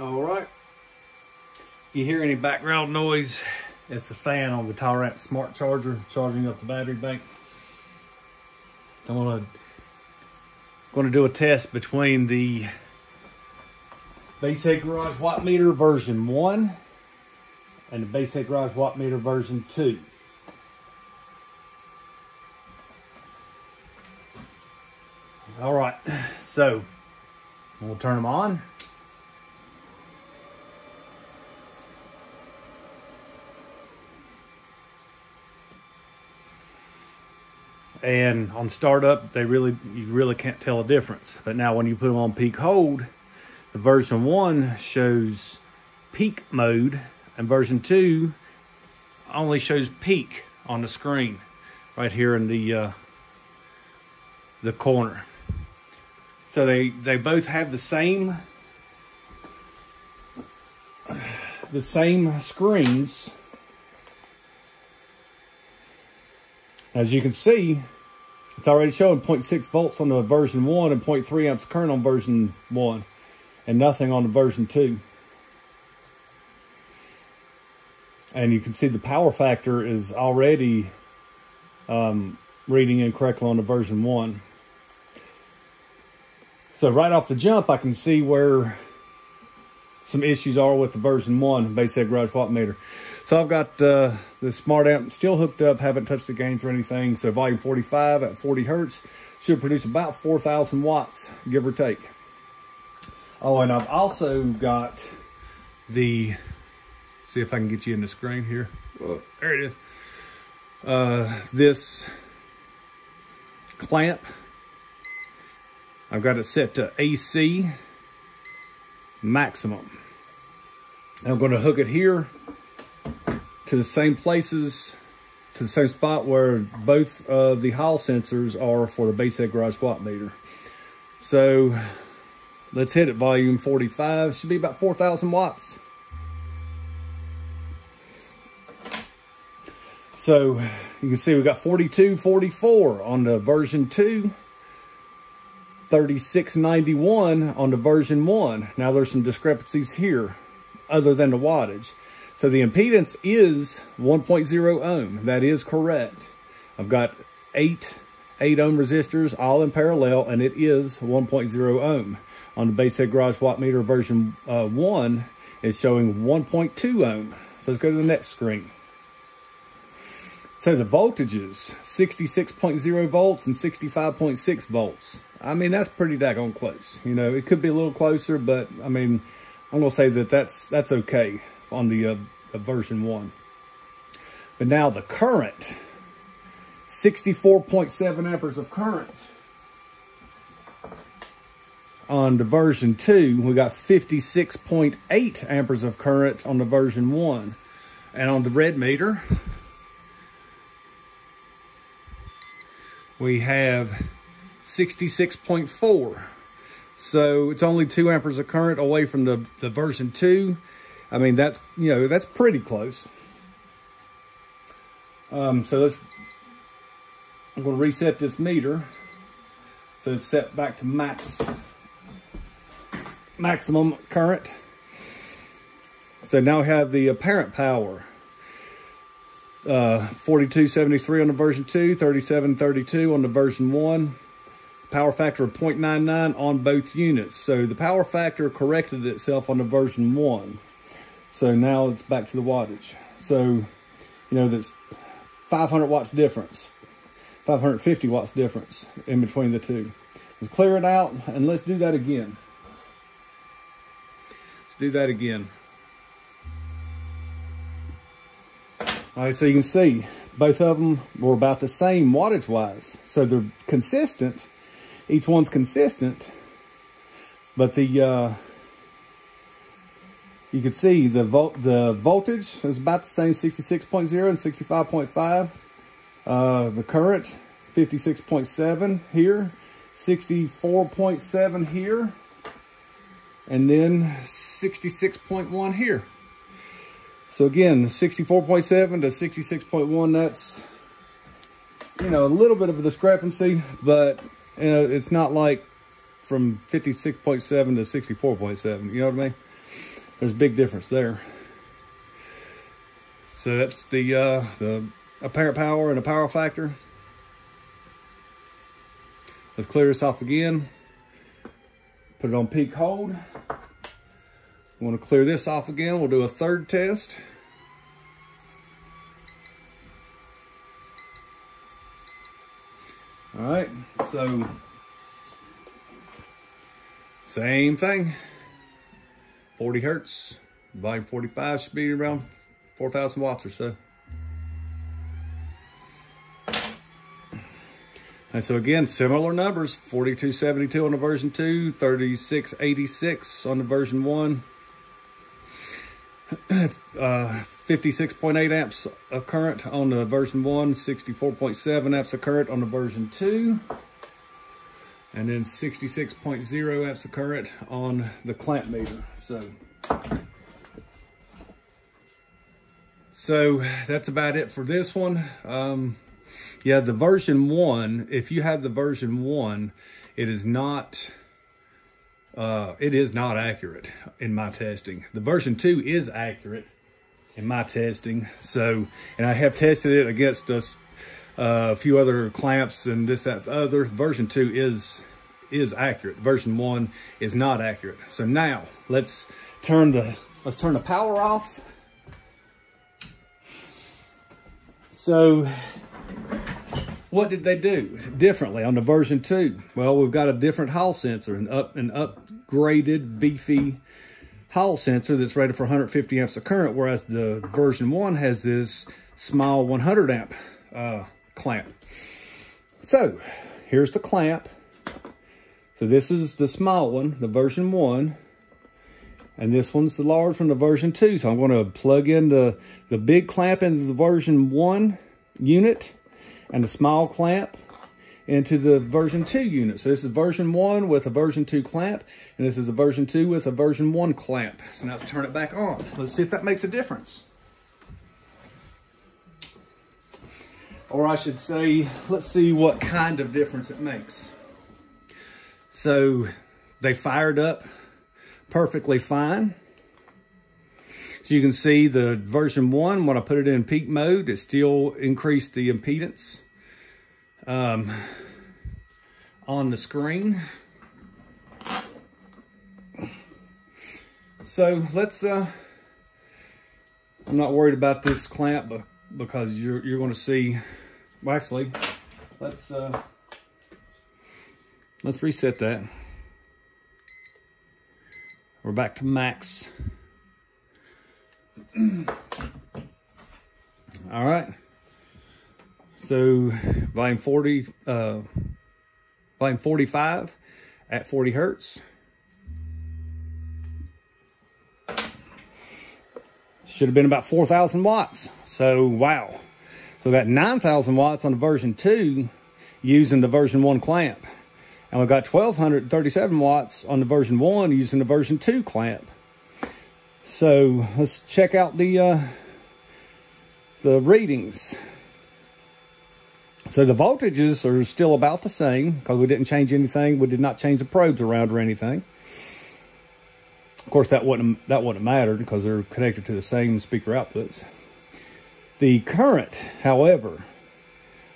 All right. If you hear any background noise, it's the fan on the Tyrant Smart Charger charging up the battery bank. I'm gonna do a test between the Bass Head Garage Watt Meter version 1 and the Bass Head Garage Watt Meter version 2. All right, so we'll turn them on. And on startup, you really can't tell a difference. But now when you put them on peak hold, the version 1 shows peak mode and version 2 only shows peak on the screen right here in the corner. So they both have the same screens. As you can see, it's already showing 0.6 volts on the version 1 and 0.3 amps current on version 1 and nothing on the version 2. And you can see the power factor is already reading incorrectly on the version 1. So right off the jump, I can see where some issues are with the version 1 Bass Head Garage Watt Meter. So I've got the Smart Amp still hooked up, haven't touched the gains or anything. So volume 45 at 40 hertz should produce about 4,000 watts, give or take. Oh, and I've also got the, see if I can get you in the screen here. Whoa, there it is. This clamp, I've got it set to AC maximum. I'm going to hook it here to the same places, to the same spot where both of the hall sensors are for the Bass Head Garage Watt Meter. So let's hit it, volume 45, should be about 4,000 watts. So you can see we got 42, 44 on the version 2, 3691 on the version 1. Now there's some discrepancies here other than the wattage. So the impedance is 1.0 ohm. That is correct. I've got eight 8 ohm resistors all in parallel, and it is 1.0 ohm. On the Bass Head Garage Watt Meter version 1, it's showing 1.2 ohm. So let's go to the next screen. So the voltages, 66.0 volts and 65.6 volts. I mean, that's pretty daggone close. You know, it could be a little closer, but I mean, I'm gonna say that that's okay on the version 1. But now the current, 64.7 amperes of current. On the version 2, we got 56.8 amperes of current on the version 1. And on the red meter, we have 66.4. So it's only 2 amperes of current away from the version 2. I mean, that's, you know, that's pretty close. So I'm gonna reset this meter. So it's set back to maximum current. So now we have the apparent power. 4273 on the version 2, 3732 on the version 1. Power factor of 0.99 on both units. So the power factor corrected itself on the version 1. So now it's back to the wattage. So, you know, that's 500 watts difference, 550 watts difference in between the two. Let's clear it out and let's do that again. Let's do that again. All right, so you can see both of them were about the same wattage wise. So they're consistent, each one's consistent, but the, you can see the voltage is about the same, 66.0 and 65.5. The current, 56.7 here, 64.7 here, and then 66.1 here. So again, 64.7 to 66.1, that's, you know, a little bit of a discrepancy, but you know, it's not like from 56.7 to 64.7, you know what I mean? there's a big difference there. So that's the apparent power and the power factor. Let's clear this off again. Put it on peak hold. We want to clear this off again. We'll do a third test. All right, so same thing. 40 hertz, volume 45, should be around 4,000 watts or so. And so again, similar numbers, 4272 on the version 2, 3686 on the version 1, 56.8 amps of current on the version 1, 64.7 amps of current on the version 2, and then 66.0 amps of current on the clamp meter. So that's about it for this one. Yeah, the version 1, if you have the version 1, it is not accurate in my testing. The version 2 is accurate in my testing. So, and I have tested it against a few other clamps and this, that, the other. Version 2 is accurate. Version 1 is not accurate. So now let's turn the power off. So what did they do differently on the version 2? Well, we've got a different hall sensor, an upgraded, beefy hall sensor that's rated for 150 amps of current, whereas the version 1 has this small 100 amp clamp. So here's the clamp. So this is the small one, the version 1, and this one's the large one, the version 2. So I'm going to plug in the big clamp into the version 1 unit, and the small clamp into the version 2 unit. So this is version 1 with a version 2 clamp, and this is a version 2 with a version 1 clamp. So now let's turn it back on. Let's see if that makes a difference. Or I should say, let's see what kind of difference it makes. So they fired up perfectly fine. So you can see the version 1, when I put it in peak mode, it still increased the impedance on the screen. So let's, I'm not worried about this clamp because you're going to see, well, actually, let's reset that. We're back to max. All right, so volume 45 at 40 hertz should have been about 4,000 watts. So wow, so we got 9,000 watts on the version 2 using the version 1 clamp, and we got 1,237 watts on the version 1 using the version 2 clamp. So let's check out the readings. So the voltages are still about the same because we didn't change anything. We did not change the probes around or anything. Of course, that wouldn't matter because they're connected to the same speaker outputs. The current, however,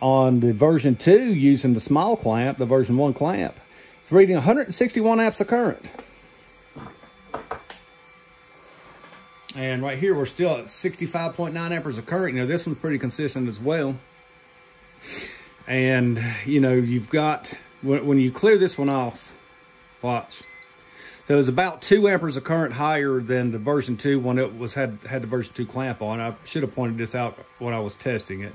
on the version 2 using the small clamp, the version 1 clamp, it's reading 161 amps of current. And right here, we're still at 65.9 amperes of current. You know, this one's pretty consistent as well. And, you know, you've got, when you clear this one off, watch. So it's about 2 amperes of current higher than the version 2 when it was had the version 2 clamp on. I should have pointed this out when I was testing it.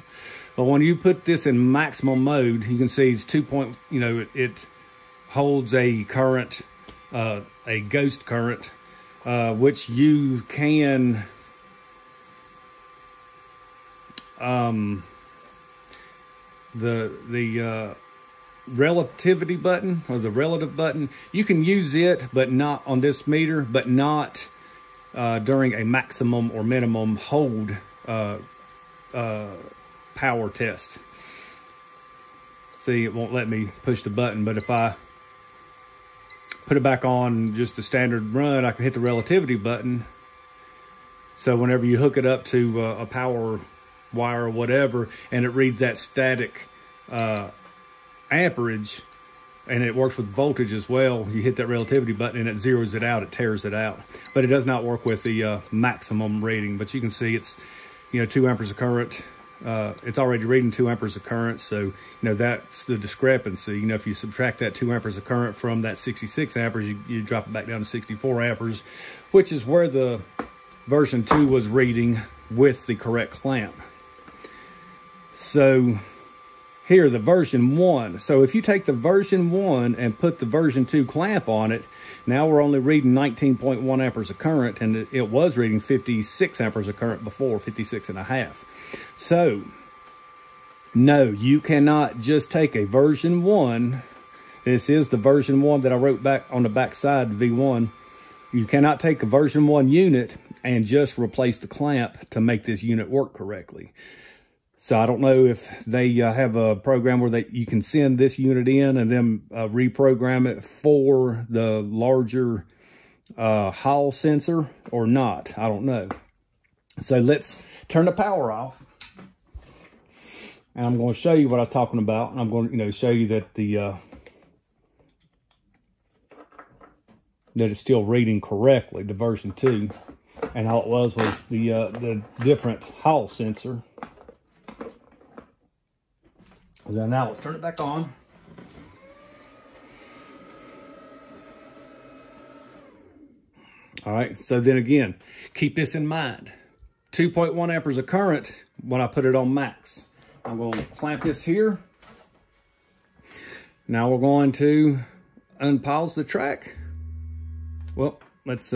But when you put this in maximum mode, you can see it's 2. You know, it holds a current, a ghost current, which you can the relativity button or the relative button, you can use it, but not on this meter, but not during a maximum or minimum hold power test. See, it won't let me push the button, but if I put it back on just the standard run, I can hit the relativity button So whenever you hook it up to a power wire or whatever, and it reads that static amperage, and it works with voltage as well, you hit that relativity button and it zeroes it out, it tears it out. But it does not work with the maximum reading. But you can see it's, you know, 2 amperes of current. It's already reading 2 amperes of current, so, you know, that's the discrepancy. You know, if you subtract that 2 amperes of current from that 66 amperes, you drop it back down to 64 amperes, which is where the version 2 was reading with the correct clamp. So here, the version 1. So if you take the version 1 and put the version 2 clamp on it, now we're only reading 19.1 amperes of current, and it was reading 56 amperes of current before, 56.5. So, no, you cannot just take a version 1. This is the version 1 that I wrote back on the back side, V1. You cannot take a version 1 unit and just replace the clamp to make this unit work correctly. So I don't know if they have a program where you can send this unit in and then reprogram it for the larger Hall sensor or not. I don't know. So let's turn the power off. And I'm going to show you what I'm talking about. And I'm going to, you know, show you that the that it's still reading correctly, the version 2. And all it was the different Hall sensor. So now let's turn it back on. All right, so then again, keep this in mind. 2.1 amperes of current when I put it on max. I'm going to clamp this here. Now we're going to unpause the track. Well, let's...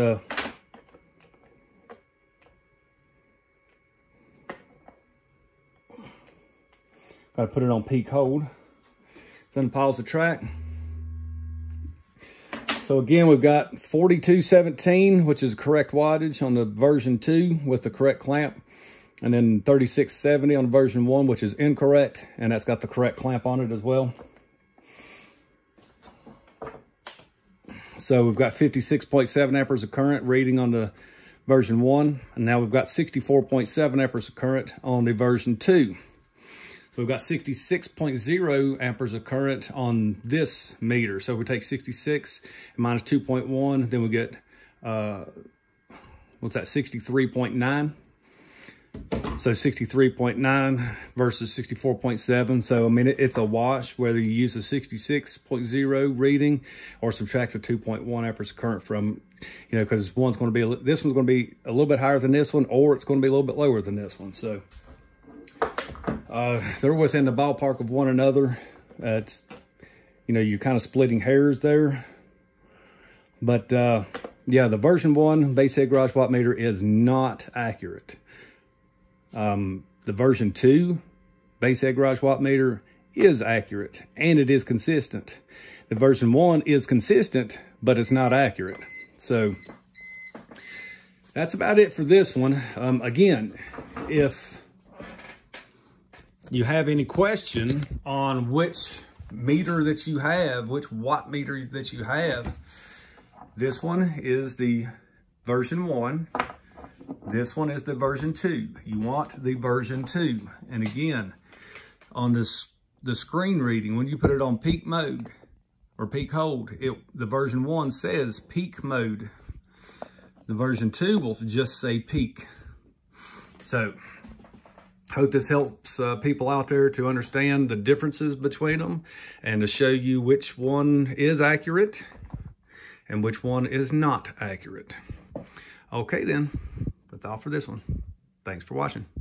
Got to put it on peak hold. Let's unpause the track. So again, we've got 4217, which is correct wattage on the version 2 with the correct clamp. And then 3670 on version 1, which is incorrect. And that's got the correct clamp on it as well. So we've got 56.7 amperes of current reading on the version 1. And now we've got 64.7 amperes of current on the version 2. So we've got 66.0 amperes of current on this meter. So if we take 66 minus 2.1, then we get, what's that, 63.9. So 63.9 versus 64.7. So, I mean, it's a wash whether you use a 66.0 reading or subtract the 2.1 amperes of current from, you know, because this one's going to be a little bit higher than this one, or it's going to be a little bit lower than this one. So... they're within the ballpark of one another. It's, you know, you're kind of splitting hairs there. But, yeah, the version 1 Bass Head Garage Watt Meter is not accurate. The version 2 Bass Head Garage Watt Meter is accurate, and it is consistent. The version 1 is consistent, but it's not accurate. So, that's about it for this one. Again, if... you have any question on which meter that you have, which watt meter that you have, this one is the version 1. This one is the version 2. You want the version 2. And again, on this, the screen reading, when you put it on peak mode or peak hold, the version 1 says peak mode. The version 2 will just say peak. So... hope this helps people out there to understand the differences between them and to show you which one is accurate and which one is not accurate. Okay then, that's all for this one. Thanks for watching.